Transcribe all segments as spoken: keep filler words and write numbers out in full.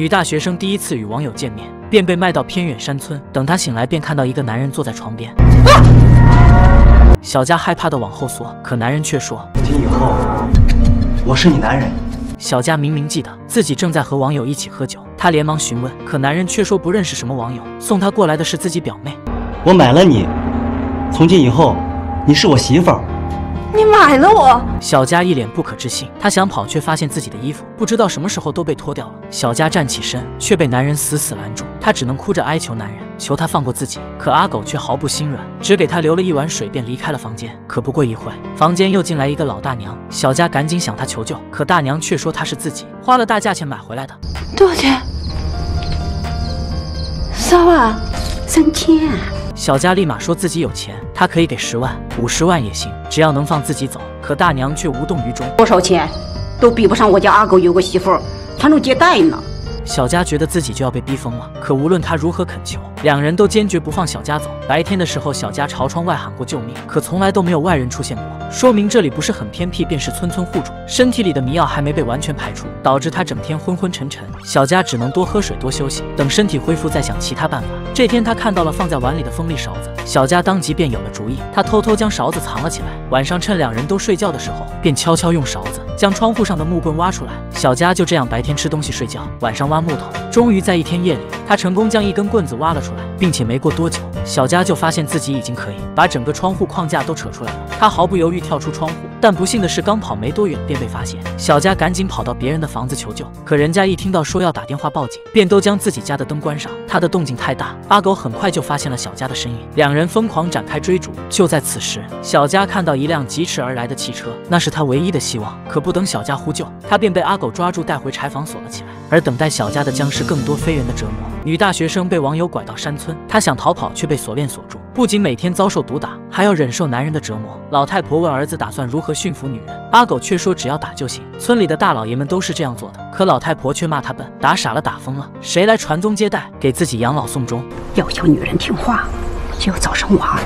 女大学生第一次与网友见面，便被卖到偏远山村。等她醒来，便看到一个男人坐在床边。啊、小佳害怕的往后缩，可男人却说：“从今以后，我是你男人。”小佳明明记得自己正在和网友一起喝酒，她连忙询问，可男人却说不认识什么网友，送她过来的是自己表妹。我买了你，从今以后，你是我媳妇儿。 你买了我！小佳一脸不可置信，她想跑，却发现自己的衣服不知道什么时候都被脱掉了。小佳站起身，却被男人死死拦住，她只能哭着哀求男人，求他放过自己。可阿狗却毫不心软，只给她留了一碗水，便离开了房间。可不过一会，房间又进来一个老大娘，小佳赶紧向她求救，可大娘却说她是自己花了大价钱买回来的。多少钱？三万，三千。 小佳立马说自己有钱，她可以给十万、五十万也行，只要能放自己走。可大娘却无动于衷，多少钱都比不上我家阿狗有个媳妇，传宗接代呢。小佳觉得自己就要被逼疯了，可无论她如何恳求，两人都坚决不放小佳走。白天的时候，小佳朝窗外喊过救命，可从来都没有外人出现过，说明这里不是很偏僻，便是村村户主。身体里的迷药还没被完全排除，导致她整天昏昏沉沉。小佳只能多喝水，多休息，等身体恢复再想其他办法。 这天，他看到了放在碗里的锋利勺子，小佳当即便有了主意。他偷偷将勺子藏了起来，晚上趁两人都睡觉的时候，便悄悄用勺子将窗户上的木棍挖出来。小佳就这样白天吃东西睡觉，晚上挖木头。终于在一天夜里，他成功将一根棍子挖了出来，并且没过多久，小佳就发现自己已经可以把整个窗户框架都扯出来了。他毫不犹豫跳出窗户，但不幸的是，刚跑没多远便被发现。小佳赶紧跑到别人的房子求救，可人家一听到说要打电话报警，便都将自己家的灯关上。他的动静太大。 阿狗很快就发现了小佳的身影，两人疯狂展开追逐。就在此时，小佳看到一辆疾驰而来的汽车，那是她唯一的希望。可不等小佳呼救，她便被阿狗抓住带回柴房锁了起来。而等待小佳的将是更多非人的折磨。女大学生被网友拐到山村，她想逃跑却被锁链锁住，不仅每天遭受毒打，还要忍受男人的折磨。老太婆问儿子打算如何驯服女人，阿狗却说只要打就行，村里的大老爷们都是这样做的。可老太婆却骂他笨，打傻了，打疯了，谁来传宗接代，给自己养老送终？ 要求女人听话，就要早生娃，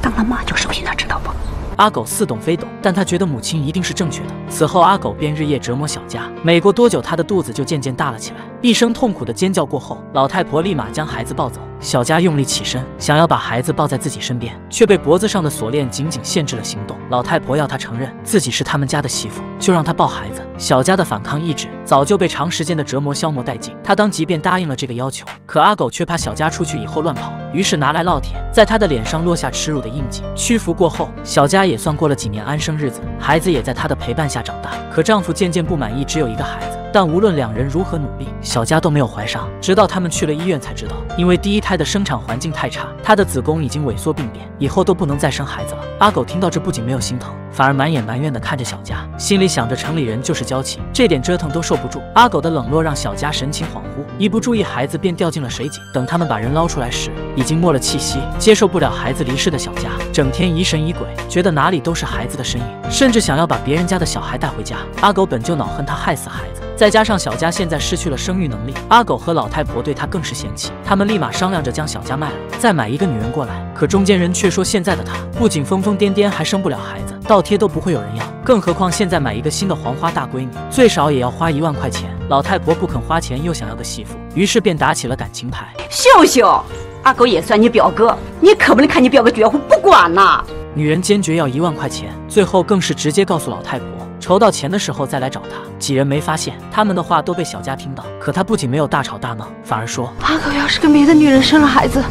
当了妈就首先她知道吧。阿狗似懂非懂，但他觉得母亲一定是正确的。此后，阿狗便日夜折磨小佳。没过多久，她的肚子就渐渐大了起来。一声痛苦的尖叫过后，老太婆立马将孩子抱走。小佳用力起身，想要把孩子抱在自己身边，却被脖子上的锁链紧紧限制了行动。老太婆要她承认自己是他们家的媳妇，就让她抱孩子。 小佳的反抗意志早就被长时间的折磨消磨殆尽，她当即便答应了这个要求。可阿狗却怕小佳出去以后乱跑，于是拿来烙铁，在她的脸上落下耻辱的印记。屈服过后，小佳也算过了几年安生日子，孩子也在她的陪伴下长大。可丈夫渐渐不满意只有一个孩子，但无论两人如何努力，小佳都没有怀上。直到他们去了医院才知道，因为第一胎的生产环境太差，她的子宫已经萎缩病变，以后都不能再生孩子了。阿狗听到这不仅没有心疼，反而满眼埋怨地看着小佳，心里想着城里人就是 娇气，这点折腾都受不住。阿狗的冷落让小佳神情恍惚，一不注意孩子便掉进了水井。等他们把人捞出来时，已经没了气息。接受不了孩子离世的小佳，整天疑神疑鬼，觉得哪里都是孩子的身影，甚至想要把别人家的小孩带回家。阿狗本就恼恨他害死孩子，再加上小佳现在失去了生育能力，阿狗和老太婆对他更是嫌弃。他们立马商量着将小佳卖了，再买一个女人过来。可中间人却说，现在的她不仅疯疯癫癫，还生不了孩子，倒贴都不会有人要。 更何况现在买一个新的黄花大闺女，最少也要花一万块钱。老太婆不肯花钱，又想要个媳妇，于是便打起了感情牌。秀秀，阿狗也算你表哥，你可不能看你表哥绝户不管呐！女人坚决要一万块钱，最后更是直接告诉老太婆，筹到钱的时候再来找她。几人没发现，他们的话都被小佳听到，可她不仅没有大吵大闹，反而说：“阿狗要是跟别的女人生了孩子，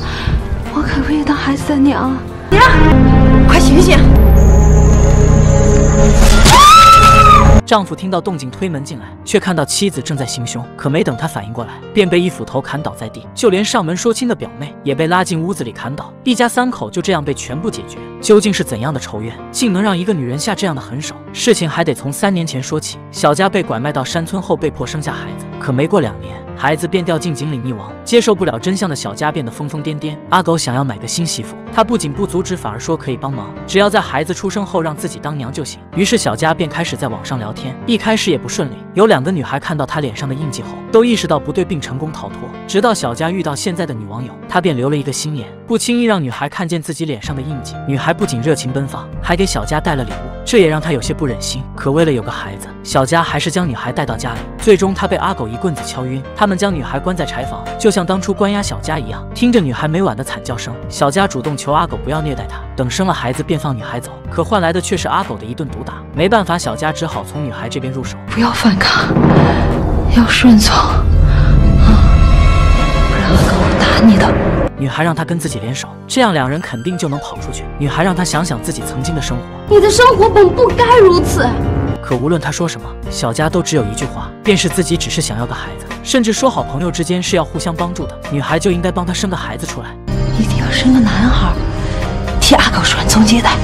我可不可以当孩子的娘？娘，快醒醒！” 丈夫听到动静，推门进来，却看到妻子正在行凶。可没等他反应过来，便被一斧头砍倒在地。就连上门说亲的表妹也被拉进屋子里砍倒。一家三口就这样被全部解决。究竟是怎样的仇怨，竟能让一个女人下这样的狠手？事情还得从三年前说起。小佳被拐卖到山村后，被迫生下孩子。可没过两年，孩子便掉进井里溺亡。接受不了真相的小佳变得疯疯癫癫。阿狗想要买个新媳妇，他不仅不阻止，反而说可以帮忙，只要在孩子出生后让自己当娘就行。于是小佳便开始在网上聊天。 一开始也不顺利，有两个女孩看到她脸上的印记后，都意识到不对，并成功逃脱。直到小佳遇到现在的女网友，她便留了一个心眼，不轻易让女孩看见自己脸上的印记。女孩不仅热情奔放，还给小佳带了礼物，这也让她有些不忍心。可为了有个孩子，小佳还是将女孩带到家里。最终，她被阿狗一棍子敲晕。她他们将女孩关在柴房，就像当初关押小佳一样。听着女孩每晚的惨叫声，小佳主动求阿狗不要虐待她，等生了孩子便放女孩走。可换来的却是阿狗的一顿毒打。没办法，小佳只好从女孩这边入手。不要反抗，要顺从，不然阿狗我打你的。 女孩让他跟自己联手，这样两人肯定就能跑出去。女孩让他想想自己曾经的生活，你的生活本不该如此。可无论他说什么，小佳都只有一句话，便是自己只是想要个孩子，甚至说好朋友之间是要互相帮助的，女孩就应该帮他生个孩子出来，一定要生个男孩，替阿狗传宗接代。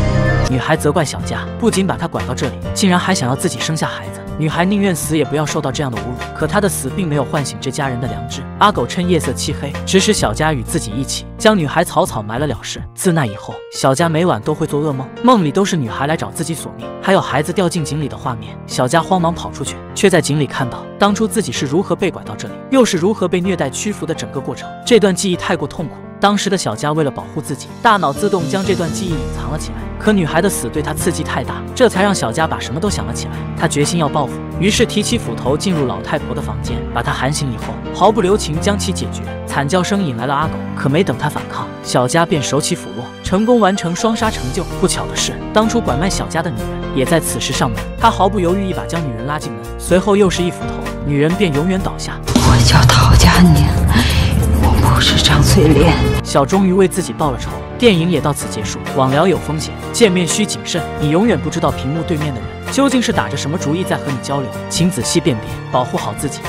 女孩责怪小佳，不仅把她拐到这里，竟然还想要自己生下孩子。 女孩宁愿死也不要受到这样的侮辱，可她的死并没有唤醒这家人的良知。阿狗趁夜色漆黑，指使小佳与自己一起将女孩草草埋了了事。自那以后，小佳每晚都会做噩梦，梦里都是女孩来找自己索命，还有孩子掉进井里的画面。小佳慌忙跑出去，却在井里看到当初自己是如何被拐到这里，又是如何被虐待屈服的整个过程。这段记忆太过痛苦。 当时的小佳为了保护自己，大脑自动将这段记忆隐藏了起来。可女孩的死对她刺激太大，这才让小佳把什么都想了起来。她决心要报复，于是提起斧头进入老太婆的房间，把她寒醒以后，毫不留情将其解决。惨叫声引来了阿狗，可没等她反抗，小佳便手起斧落，成功完成双杀成就。不巧的是，当初拐卖小佳的女人也在此时上门，她毫不犹豫一把将女人拉进门，随后又是一斧头，女人便永远倒下。我叫陶佳宁。 不是张嘴脸，小终于为自己报了仇。电影也到此结束。网聊有风险，见面需谨慎。你永远不知道屏幕对面的人究竟是打着什么主意在和你交流，请仔细辨别，保护好自己。